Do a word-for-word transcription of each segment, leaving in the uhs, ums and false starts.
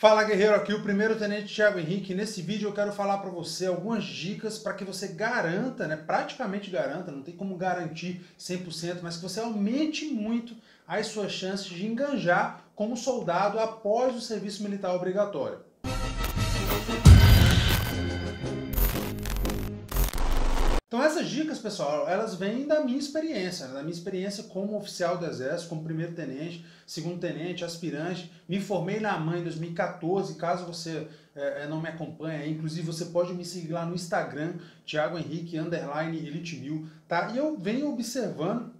Fala guerreiro, aqui o primeiro tenente Thiago Henrique. Nesse vídeo eu quero falar para você algumas dicas para que você garanta, né, praticamente garanta, não tem como garantir cem por cento, mas que você aumente muito as suas chances de enganjar como soldado após o serviço militar obrigatório. Então essas dicas, pessoal, elas vêm da minha experiência, da minha experiência como oficial do Exército, como primeiro tenente, segundo tenente, aspirante. Me formei na AMAN em dois mil e quatorze, caso você é, não me acompanhe, inclusive você pode me seguir lá no Instagram, Thiago Henrique, underline, Elite Mil, tá? E eu venho observando,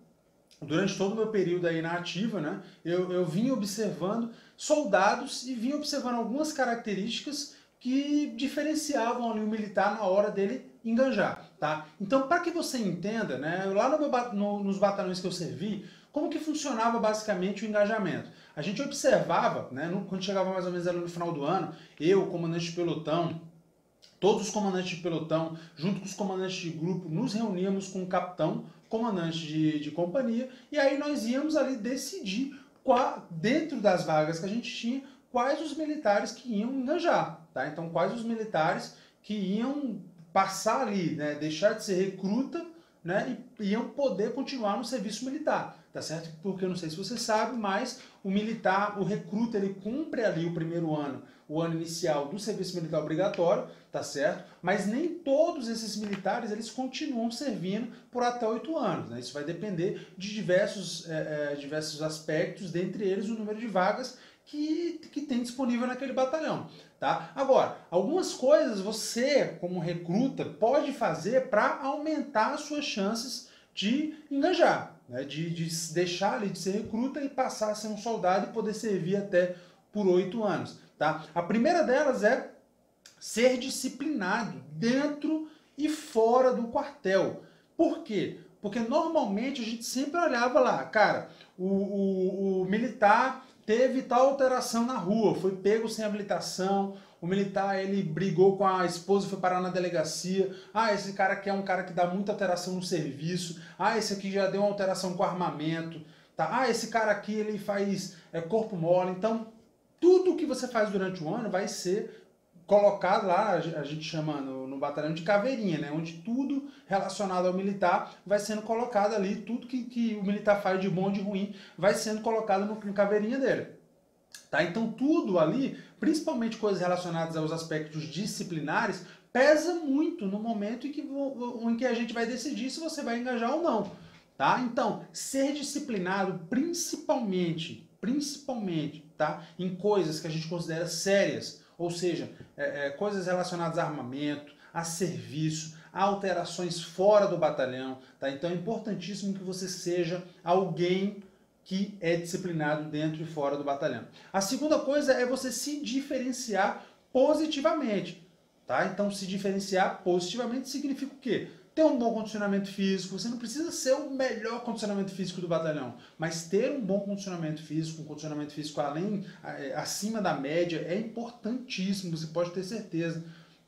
durante todo o meu período aí na ativa, né, eu, eu vim observando soldados e vim observando algumas características que diferenciavam ali o militar na hora dele enganjar, tá? Então, para que você entenda, né, lá no meu, no, nos batalhões que eu servi, como que funcionava basicamente o engajamento? A gente observava, né, no, quando chegava mais ou menos ali no final do ano, eu, comandante de pelotão, todos os comandantes de pelotão, junto com os comandantes de grupo, nos reuníamos com o capitão, comandante de, de companhia, e aí nós íamos ali decidir, qual, dentro das vagas que a gente tinha, quais os militares que iam engajar, tá? Então, quais os militares que iam passar ali, né, deixar de ser recruta, né, e iam poder continuar no serviço militar, tá certo? Porque eu não sei se você sabe, mas o militar, o recruta, ele cumpre ali o primeiro ano, o ano inicial do serviço militar obrigatório, tá certo? Mas nem todos esses militares, eles continuam servindo por até oito anos, né? Isso vai depender de diversos, é, é, diversos aspectos, dentre eles o número de vagas Que, que tem disponível naquele batalhão, tá? Agora, algumas coisas você, como recruta, pode fazer para aumentar as suas chances de engajar, né? de, de deixar ali de ser recruta e passar a ser um soldado e poder servir até por oito anos, tá? A primeira delas é ser disciplinado dentro e fora do quartel. Por quê? Porque normalmente a gente sempre olhava lá, cara, o, o, o militar teve tal alteração na rua, foi pego sem habilitação, o militar ele brigou com a esposa e foi parar na delegacia, ah, esse cara aqui é um cara que dá muita alteração no serviço, ah, esse aqui já deu uma alteração com armamento, tá? Ah, esse cara aqui ele faz é, corpo mole. Então, tudo que você faz durante o ano vai ser colocado lá, a gente chama no, no batalhão de caveirinha, né? Onde tudo relacionado ao militar vai sendo colocado ali, tudo que, que o militar faz de bom e de ruim vai sendo colocado no, no caveirinha dele, tá? Então tudo ali, principalmente coisas relacionadas aos aspectos disciplinares, pesa muito no momento em que, em que a gente vai decidir se você vai engajar ou não, tá? Então, ser disciplinado principalmente, principalmente, tá? Em coisas que a gente considera sérias, ou seja, é, é, coisas relacionadas a armamento, a serviço, a alterações fora do batalhão, tá? Então é importantíssimo que você seja alguém que é disciplinado dentro e fora do batalhão. A segunda coisa é você se diferenciar positivamente, tá? Então se diferenciar positivamente significa o quê? Ter um bom condicionamento físico. Você não precisa ser o melhor condicionamento físico do batalhão, mas ter um bom condicionamento físico, um condicionamento físico além, acima da média, é importantíssimo, você pode ter certeza,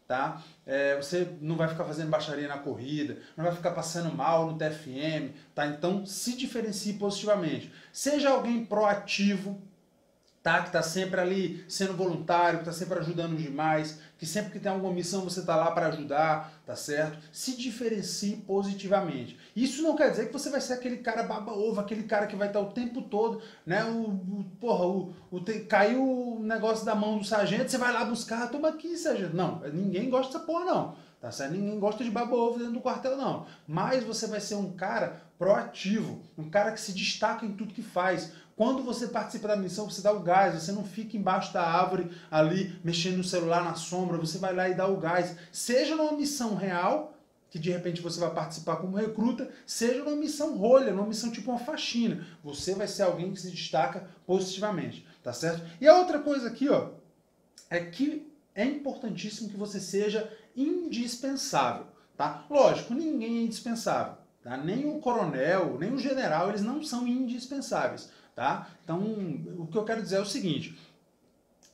tá? É, você não vai ficar fazendo baixaria na corrida, não vai ficar passando mal no T F M, tá? Então se diferencie positivamente. Seja alguém proativo, tá? Que está sempre ali sendo voluntário, que está sempre ajudando os demais, que sempre que tem alguma missão você está lá para ajudar, tá certo? Se diferencie positivamente. Isso não quer dizer que você vai ser aquele cara baba-ovo, aquele cara que vai estar o tempo todo, né? O, o, porra, o, o te, caiu o negócio da mão do sargento, você vai lá buscar, toma aqui, sargento. Não, ninguém gosta dessa porra, não, tá certo? Ninguém gosta de baba-ovo dentro do quartel, não. Mas você vai ser um cara proativo, um cara que se destaca em tudo que faz. Quando você participa da missão, você dá o gás, você não fica embaixo da árvore ali, mexendo no celular na sombra, você vai lá e dá o gás. Seja numa missão real, que de repente você vai participar como recruta, seja numa missão rolha, numa missão tipo uma faxina, você vai ser alguém que se destaca positivamente, tá certo? E a outra coisa aqui, ó, é que é importantíssimo que você seja indispensável, tá? Lógico, ninguém é indispensável, tá? Nem o coronel, nem o general, eles não são indispensáveis, tá? Então, o que eu quero dizer é o seguinte: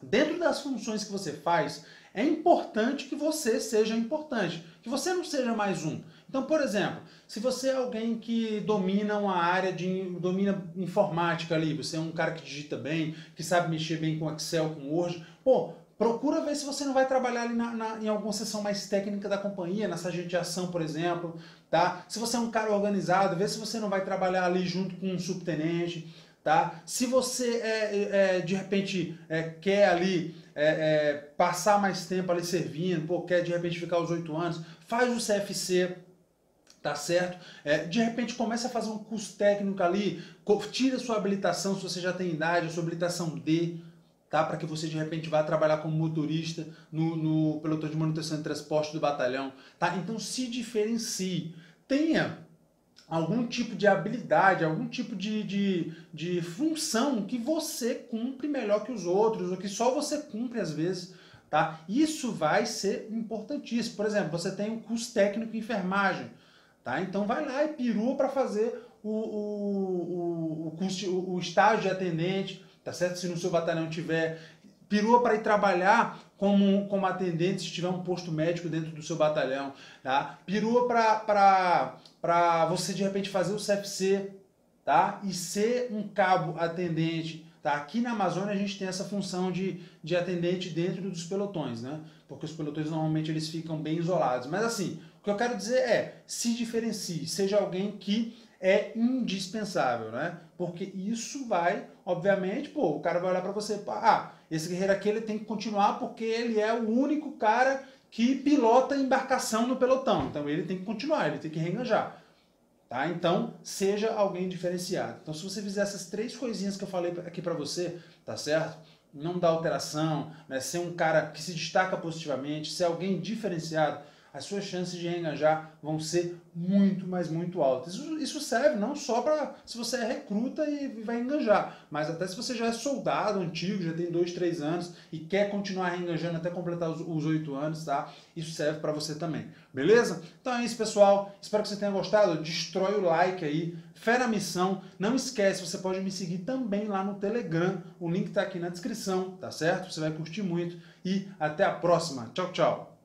dentro das funções que você faz, é importante que você seja importante, que você não seja mais um. Então, por exemplo, se você é alguém que domina uma área de domina informática ali, você é um cara que digita bem, que sabe mexer bem com Excel, com Word, pô, procura ver se você não vai trabalhar ali na, na, em alguma sessão mais técnica da companhia, nessa geração, por exemplo, tá? Se você é um cara organizado, vê se você não vai trabalhar ali junto com um subtenente, tá? Se você, é, é, de repente, é, quer ali é, é, passar mais tempo ali servindo, pô, quer de repente ficar aos oito anos, faz o C F C, tá certo? É, de repente começa a fazer um curso técnico ali, tira sua habilitação, se você já tem idade, a sua habilitação D, tá? Para que você de repente vá trabalhar como motorista no, no pelotão de manutenção e transporte do batalhão, tá? Então se diferencie, tenha algum tipo de habilidade, algum tipo de, de, de função que você cumpre melhor que os outros, ou que só você cumpre às vezes, tá? Isso vai ser importantíssimo. Por exemplo, você tem um curso técnico em enfermagem, tá? Então vai lá e perua para fazer o, o, o, curso, o, o estágio de atendente, tá certo? Se no seu batalhão tiver, pirua para ir trabalhar como, como atendente se tiver um posto médico dentro do seu batalhão, tá? Pirua para você de repente fazer o C F C, tá? E ser um cabo atendente, tá? Aqui na Amazônia a gente tem essa função de, de atendente dentro dos pelotões, né? Porque os pelotões normalmente eles ficam bem isolados. Mas assim, o que eu quero dizer é, se diferencie, seja alguém que é indispensável, né? Porque isso vai, obviamente, pô, o cara vai olhar pra você, ah, esse guerreiro aqui ele tem que continuar porque ele é o único cara que pilota embarcação no pelotão, então ele tem que continuar, ele tem que reengajar, tá? Então, seja alguém diferenciado. Então, se você fizer essas três coisinhas que eu falei aqui pra você, tá certo? Não dar alteração, né? Ser um cara que se destaca positivamente, ser alguém diferenciado, as suas chances de reengajar vão ser muito, mas muito altas. Isso, isso serve não só para se você é recruta e vai engajar, mas até se você já é soldado antigo, já tem dois, três anos e quer continuar reengajando até completar os oito anos, tá? Isso serve para você também, beleza? Então é isso, pessoal. Espero que você tenha gostado. Destrói o like aí. Fé na missão. Não esquece, você pode me seguir também lá no Telegram. O link tá aqui na descrição, tá certo? Você vai curtir muito. E até a próxima. Tchau, tchau.